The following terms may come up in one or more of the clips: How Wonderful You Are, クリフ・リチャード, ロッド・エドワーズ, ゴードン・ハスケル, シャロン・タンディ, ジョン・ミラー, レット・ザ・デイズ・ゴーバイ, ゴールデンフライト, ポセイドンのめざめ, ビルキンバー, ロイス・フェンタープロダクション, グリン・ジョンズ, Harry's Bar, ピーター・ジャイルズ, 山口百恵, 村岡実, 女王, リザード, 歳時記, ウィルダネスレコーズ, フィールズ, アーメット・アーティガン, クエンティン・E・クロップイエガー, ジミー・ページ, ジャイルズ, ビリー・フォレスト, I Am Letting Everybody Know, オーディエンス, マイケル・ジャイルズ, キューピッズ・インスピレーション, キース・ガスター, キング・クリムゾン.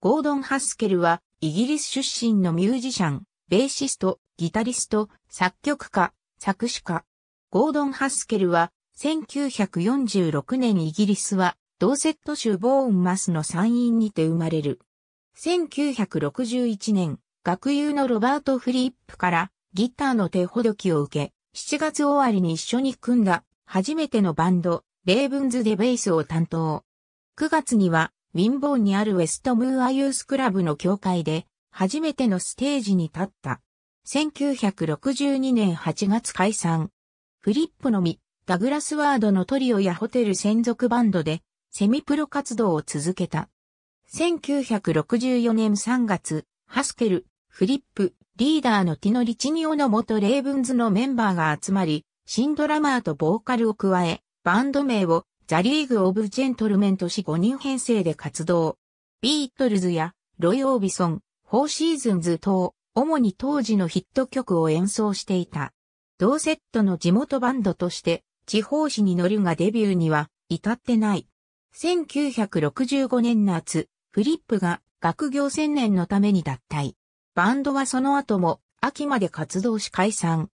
ゴードン・ハスケルはイギリス出身のミュージシャン、ベーシスト、ギタリスト、作曲家、作詞家。ゴードン・ハスケルは1946年イギリスはドーセット州ボーンマスの産院にて生まれる。1961年、学友のロバート・フリップからギターの手ほどきを受け、7月終わりに一緒に組んだ初めてのバンド、レーブンズでベースを担当。9月にはウィンボーンにあるウェストムーアユースクラブの教会で初めてのステージに立った。1962年8月解散。フリップのみ、ダグラスワードのトリオやホテル専属バンドでセミプロ活動を続けた。1964年3月、ハスケル、フリップ、リーダーのティノ・リチニオの元レーブンズのメンバーが集まり、新ドラマーとボーカルを加え、バンド名をザ・リーグ・オブ・ジェントルメンとし5人編成で活動。ビートルズやロイ・オービソン、フォーシーズンズ等、主に当時のヒット曲を演奏していた。ドーセットの地元バンドとして、地方紙に載るがデビューには至ってない。1965年夏、フリップが学業専念のために脱退。バンドはその後も秋まで活動し解散。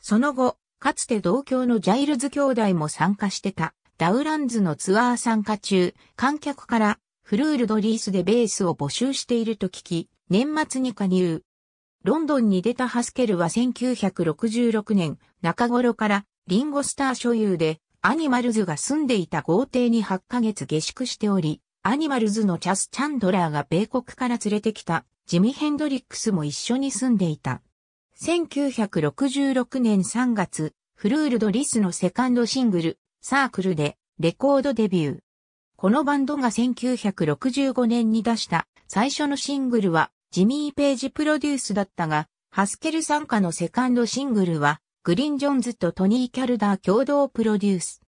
その後、かつて同郷のジャイルズ兄弟も参加してたダウランズのツアー参加中、観客からフルールドリースでベースを募集していると聞き、年末に加入。ロンドンに出たハスケルは1966年中頃からリンゴスター所有でアニマルズが住んでいた豪邸に8ヶ月下宿しており、アニマルズのチャス・チャンドラーが米国から連れてきたジミ・ヘンドリックスも一緒に住んでいた。1966年3月、フルールドリスのセカンドシングル、サークルでレコードデビュー。このバンドが1965年に出した最初のシングルはジミー・ページプロデュースだったが、ハスケル傘下のセカンドシングルはグリン・ジョンズとトニー・キャルダー共同プロデュース。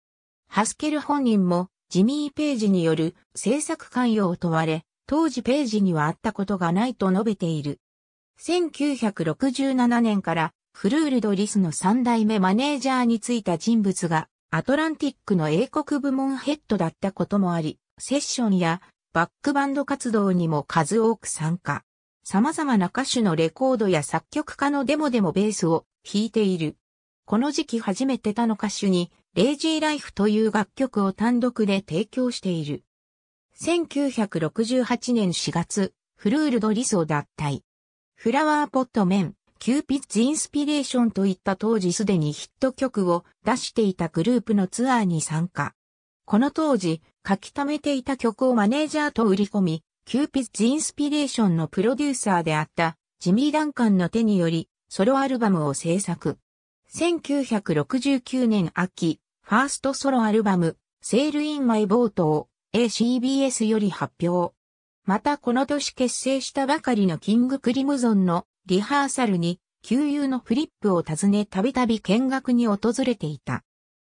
ハスケル本人もジミー・ページによる制作関与を問われ、当時ページにはあったことがないと述べている。1967年からフルールドリスの3代目マネージャーに就いた人物がアトランティックの英国部門ヘッドだったこともあり、セッションやバックバンド活動にも数多く参加。様々な歌手のレコードや作曲家のデモでもベースを弾いている。この時期初めて他の歌手にレイジーライフという楽曲を単独で提供している。1968年4月、フルールドリスを脱退。フラワーポットメン、キューピッズインスピレーションといった当時すでにヒット曲を出していたグループのツアーに参加。この当時、書き溜めていた曲をマネージャーと売り込み、キューピッズインスピレーションのプロデューサーであったジミー・ダンカンの手により、ソロアルバムを制作。1969年秋、ファーストソロアルバム、セール・イン・マイ・ボートを、ACBS より発表。またこの年結成したばかりのキングクリムゾンのリハーサルに旧友のフリップを訪ねたびたび見学に訪れていた。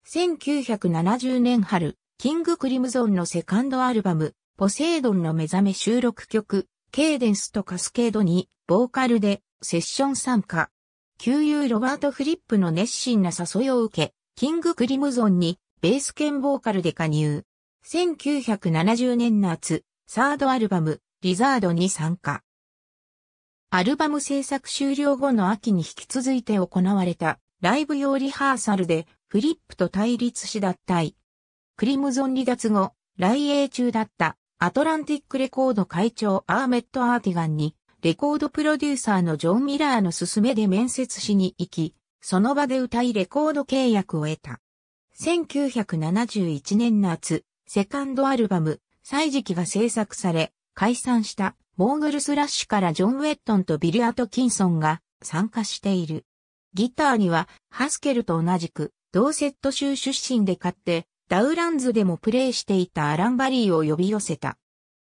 1970年春、キングクリムゾンのセカンドアルバム、ポセイドンの目覚め収録曲、ケイデンスとカスケードにボーカルでセッション参加。旧友ロバート・フリップの熱心な誘いを受け、キングクリムゾンにベース兼ボーカルで加入。1970年夏、サードアルバム、リザードに参加。アルバム制作終了後の秋に引き続いて行われたライブ用リハーサルでフリップと対立し脱退。クリムゾン離脱後、来英中だったアトランティックレコード会長アーメット・アーティガンにレコードプロデューサーのジョン・ミラーの勧めで面接しに行き、その場で歌いレコード契約を得た。1971年夏、セカンドアルバム、歳時記が制作され、解散したモーグルスラッシュからジョン・ウェットンとビル・アトキンソンが参加している。ギターにはハスケルと同じく、ドーセット州出身で買って、ダウランズでもプレイしていたアラン・バリーを呼び寄せた。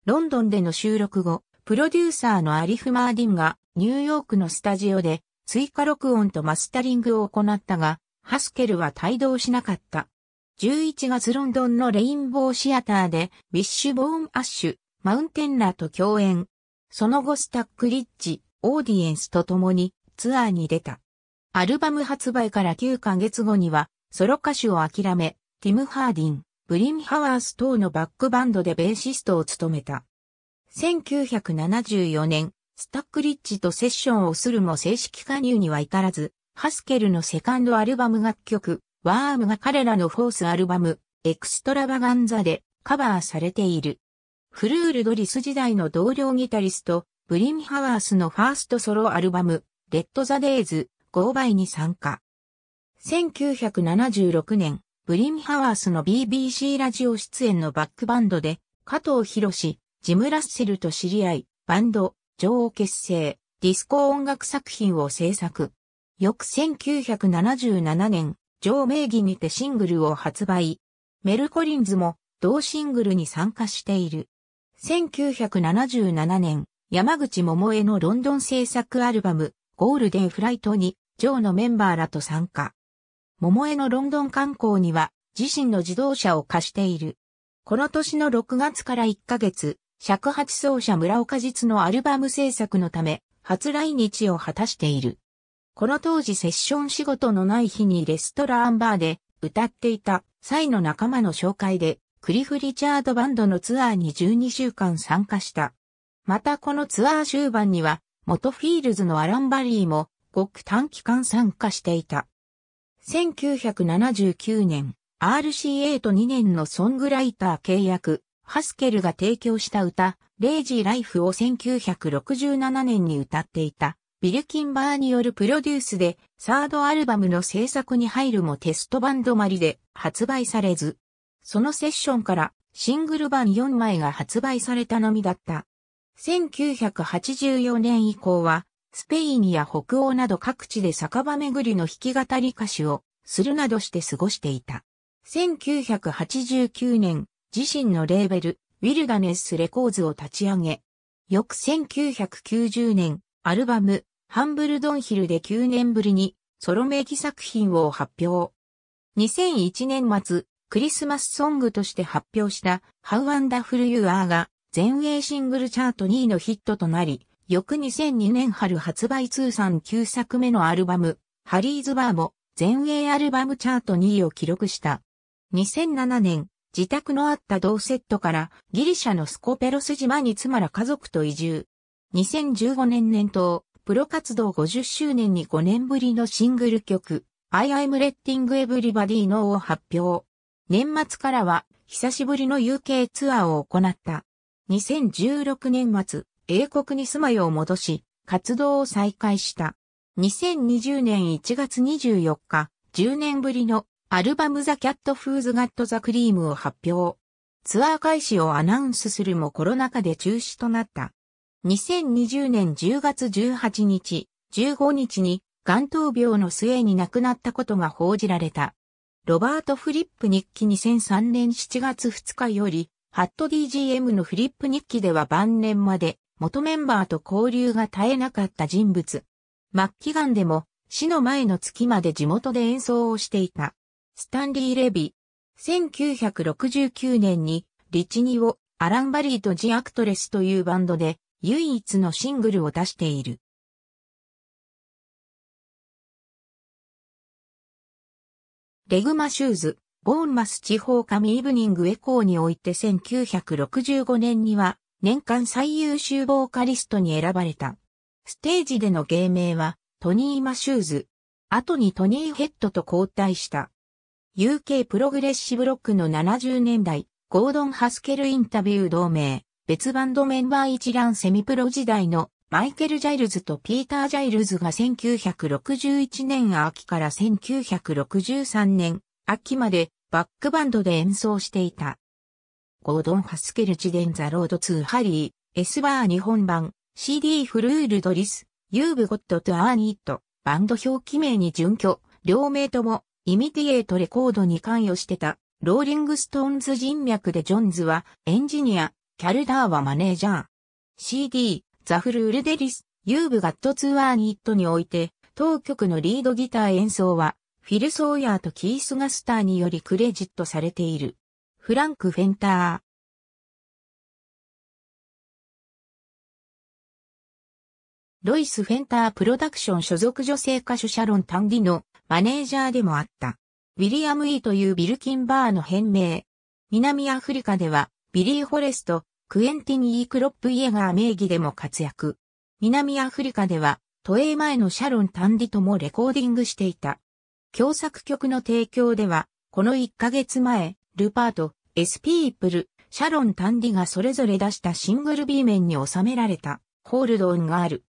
ロンドンでの収録後、プロデューサーのアリフ・マーディンがニューヨークのスタジオで追加録音とマスタリングを行ったが、ハスケルは帯同しなかった。11月ロンドンのレインボーシアターでウィッシュボーン・アッシュ、マウンテンラーと共演。その後スタックリッジ、オーディエンスと共にツアーに出た。アルバム発売から9ヶ月後にはソロ歌手を諦め、ティム・ハーディン、ブリン・ハワース等のバックバンドでベーシストを務めた。1974年、スタックリッジとセッションをするも正式加入には至らず、ハスケルのセカンドアルバム楽曲、ワームが彼らのフォースアルバム、エクストラバガンザでカバーされている。フルール・ドリス時代の同僚ギタリスト、ブリム・ハワースのファーストソロアルバム、レット・ザ・デイズ、ゴーバイに参加。1976年、ブリム・ハワースの BBC ラジオ出演のバックバンドで、加藤博、ジム・ラッセルと知り合い、バンド、女王結成、ディスコ音楽作品を制作。翌1977年、女王名義にてシングルを発売。メル・コリンズも同シングルに参加している。1977年、山口百恵のロンドン制作アルバム、ゴールデンフライトに、女王のメンバーらと参加。百恵のロンドン観光には、自身の自動車を貸している。この年の6月から1ヶ月、尺八奏者村岡実のアルバム制作のため、初来日を果たしている。この当時セッション仕事のない日にレストランバーで歌っていた際の仲間の紹介で、クリフ・リチャードバンドのツアーに12週間参加した。またこのツアー終盤には、元フィールズのアラン・バリーも、ごく短期間参加していた。1979年、RCA と2年のソングライター契約。ハスケルが提供した歌、レイジーライフを1967年に歌っていた、ビルキンバーによるプロデュースで、サードアルバムの制作に入るもテスト版止まりで発売されず、そのセッションからシングル版4枚が発売されたのみだった。1984年以降は、スペインや北欧など各地で酒場巡りの弾き語り歌手をするなどして過ごしていた。1989年、自身のレーベル、ウィルダネスレコーズを立ち上げ、翌1990年、アルバム、ハンブルドンヒルで9年ぶりに、ソロ名義作品を発表。2001年末、クリスマスソングとして発表した、How Wonderful You Are が、全英シングルチャート2位のヒットとなり、翌2002年春発売通算9作目のアルバム、Harry's Bar も、全英アルバムチャート2位を記録した。2007年、自宅のあったドーセットからギリシャのスコペロス島に妻ら家族と移住。2015年年頭、プロ活動50周年に5年ぶりのシングル曲、I Am Letting Everybody Know を発表。年末からは久しぶりの UK ツアーを行った。2016年末、英国に住まいを戻し、活動を再開した。2020年1月24日、10年ぶりのアルバムザ・キャット・フーズ・ガット・ザ・クリームを発表。ツアー開始をアナウンスするもコロナ禍で中止となった。2020年10月18日、15日に、眼頭病の末に亡くなったことが報じられた。ロバート・フリップ日記2003年7月2日より、@DGM のフリップ日記では晩年まで、元メンバーと交流が絶えなかった人物。末期癌でも、死の前の月まで地元で演奏をしていた。スタンリー・レビ。1969年に、リチニをアラン・バリーとジ・アクトレスというバンドで、唯一のシングルを出している。レグマ・シューズ、ボーンマス地方上イブニング・エコーにおいて1965年には、年間最優秀ボーカリストに選ばれた。ステージでの芸名は、トニー・マシューズ。後にトニー・ヘッドと交代した。UK プログレッシブロックの70年代、ゴードン・ハスケルインタビュー同盟、別バンドメンバー一覧セミプロ時代のマイケル・ジャイルズとピーター・ジャイルズが1961年秋から1963年秋までバックバンドで演奏していた。ゴードン・ハスケル自伝ザ・ロード・ツー・ハリー、S・バー日本版、CD フルール・ドリス、You've Got to Earn It、バンド表記名に準拠、両名とも、イミティエートレコードに関与してた、ローリングストーンズ人脈でジョンズはエンジニア、キャルダーはマネージャー。CD、ザ・フルール・デリス、You've Got to Earn Itにおいて、当曲のリードギター演奏は、フィル・ソーヤーとキース・ガスターによりクレジットされている。フランク・フェンター。ロイス・フェンタープロダクション所属女性歌手シャロン・タンディの、マネージャーでもあった。ウィリアム・イーというビルキンバーの変名。南アフリカでは、ビリー・フォレスト、クエンティン・E・クロップイエガー名義でも活躍。南アフリカでは、渡英前のシャロン・タンディともレコーディングしていた。共作曲の提供では、この1ヶ月前、ルパート、エスピープル、シャロン・タンディがそれぞれ出したシングル B 面に収められた、ホールドオンがある。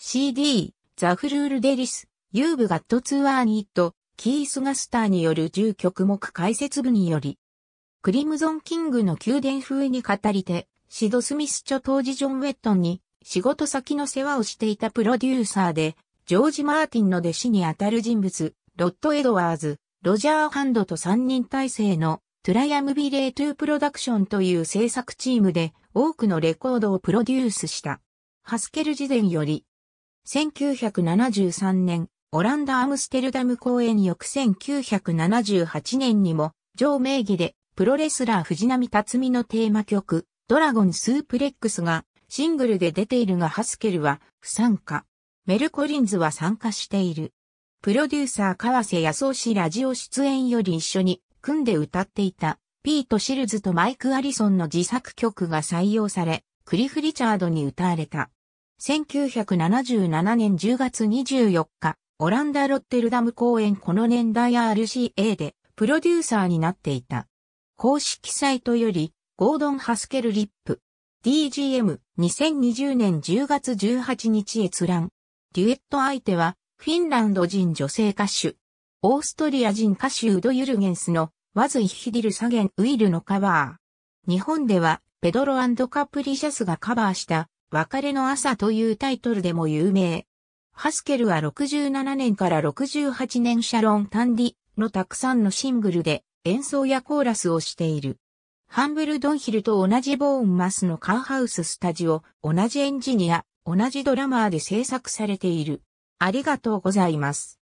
CD、ザ・フルール・デリス、ユーブ・ガット・ツー・アーニット、キース・ガスターによる10曲目解説部により、クリムゾン・キングの宮殿風に語り手、シド・スミス著当時ジョン・ウェットンに仕事先の世話をしていたプロデューサーで、ジョージ・マーティンの弟子にあたる人物、ロッド・エドワーズ、ロジャー・ハンドと3人体制のトゥライアム・ビレイ・トゥ・プロダクションという制作チームで多くのレコードをプロデュースした。ハスケル自伝より、1973年、オランダ・アムステルダム公演翌1978年にも、ジョー名義で、プロレスラー藤波辰巳のテーマ曲、ドラゴンスープレックスが、シングルで出ているがハスケルは、不参加。メル・コリンズは参加している。プロデューサー川瀬康雄氏ラジオ出演より一緒に、組んで歌っていた、ピート・シルズとマイク・アリソンの自作曲が採用され、クリフ・リチャードに歌われた。1977年10月24日。オランダ・ロッテルダム公演この年代 RCA でプロデューサーになっていた。公式サイトよりゴードン・ハスケルリップ。DGM 2020年10月18日閲覧。デュエット相手はフィンランド人女性歌手。オーストリア人歌手ウド・ユルゲンスのワズ・イッヒディル・サゲン・ウィルのカバー。日本ではペドロ&カプリシャスがカバーした別れの朝というタイトルでも有名。ハスケルは67年から68年シャロン・タンディのたくさんのシングルで演奏やコーラスをしている。ハンブルドンヒルと同じボーンマスのカーハウススタジオ、同じエンジニア、同じドラマーで制作されている。ありがとうございます。